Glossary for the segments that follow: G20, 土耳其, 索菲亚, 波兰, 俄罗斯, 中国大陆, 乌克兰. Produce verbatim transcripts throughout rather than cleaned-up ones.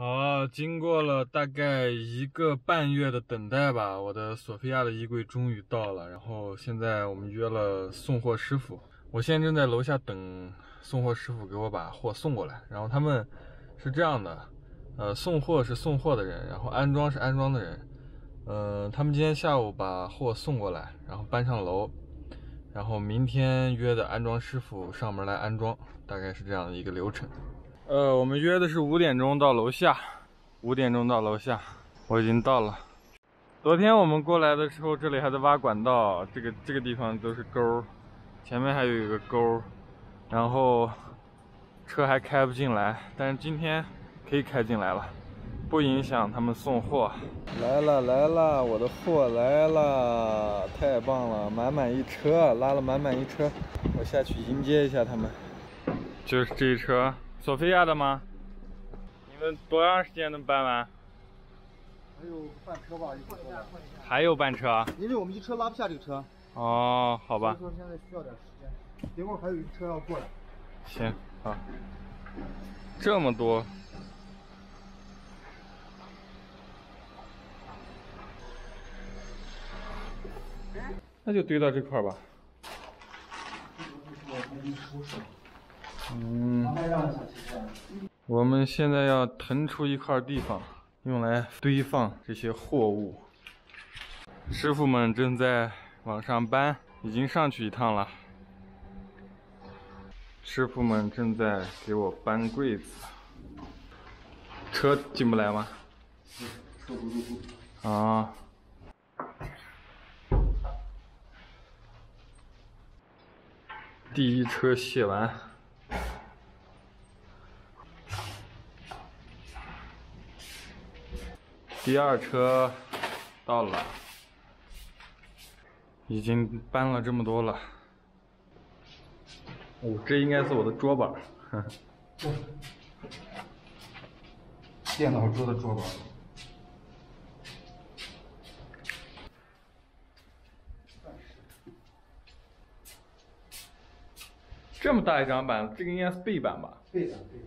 好，经过了大概一个半月的等待吧，我的索菲亚的衣柜终于到了。然后现在我们约了送货师傅，我现在正在楼下等送货师傅给我把货送过来。然后他们是这样的，呃，送货是送货的人，然后安装是安装的人。嗯、呃，他们今天下午把货送过来，然后搬上楼，然后明天约的安装师傅上门来安装，大概是这样的一个流程。 呃，我们约的是五点钟到楼下，五点钟到楼下，我已经到了。昨天我们过来的时候，这里还在挖管道，这个这个地方都是沟，前面还有一个沟，然后车还开不进来，但是今天可以开进来了，不影响他们送货。来了来了，我的货来了，太棒了，满满一车，拉了满满一车，我下去迎接一下他们。就是这一车。 索菲亚的吗？你们多长时间能搬完？还有半车吧，一车吧还有半车？因为我们一车拉不下这个车。哦，好吧。所以说现在需要点时间，一会儿还有一车要过来。行，好。这么多。那就堆到这块吧。嗯，我们现在要腾出一块地方，用来堆放这些货物。师傅们正在往上搬，已经上去一趟了。师傅们正在给我搬柜子。车进不来吗？车不入库。啊。 第一车卸完，第二车到了，已经搬了这么多了。哦，这应该是我的桌板，呵呵电脑桌的桌板。 这么大一张板，这个应该是背板吧？背板，背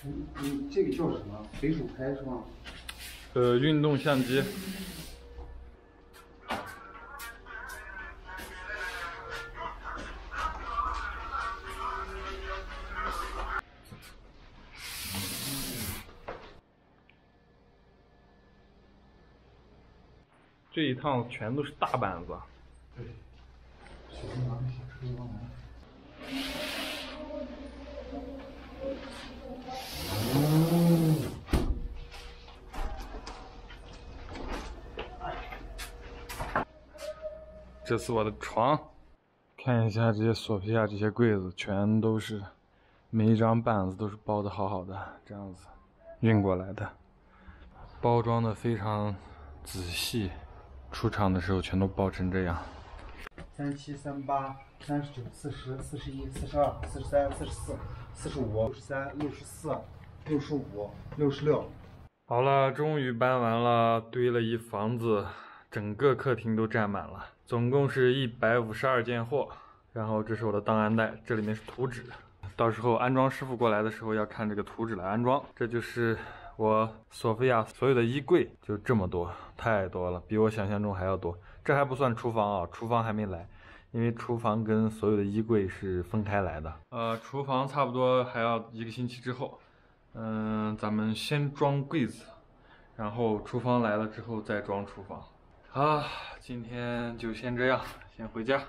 板。嗯嗯，这个叫什么？随手拍是吗？呃，运动相机。这一趟全都是大板子。对。 这是我的床，看一下这些索菲亚这些柜子，全都是每一张板子都是包的好好的，这样子运过来的，包装的非常仔细，出厂的时候全都包成这样。 三七、三八、三十九、四十、四十一、四十二、四十三、四十四、四十五、六十三、六十四、六十五、六十六。好了，终于搬完了，堆了一房子，整个客厅都占满了，总共是一百五十二件货。然后这是我的档案袋，这里面是图纸，到时候安装师傅过来的时候要看这个图纸来安装。这就是我索菲亚所有的衣柜，就这么多，太多了，比我想象中还要多。 这还不算厨房啊，厨房还没来，因为厨房跟所有的衣柜是分开来的。呃，厨房差不多还要一个星期之后，嗯、呃，咱们先装柜子，然后厨房来了之后再装厨房。啊，今天就先这样，先回家。